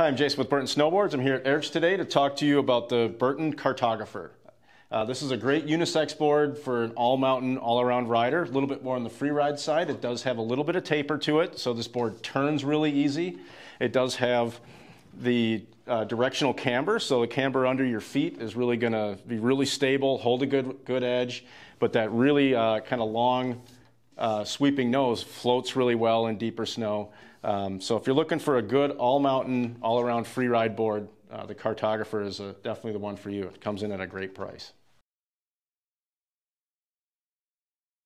Hi, I'm Jason with Burton Snowboards. I'm here at Erik's today to talk to you about the Burton Cartographer. This is a great unisex board for an all-mountain, all-around rider. A little bit more on the free ride side. It does have a little bit of taper to it, so this board turns really easy. It does have the directional camber, so the camber under your feet is really going to be really stable, hold a good edge, but that really kind of long sweeping nose floats really well in deeper snow. So if you're looking for a good all-mountain, all-around free ride board, the Cartographer is definitely the one for you. It comes in at a great price.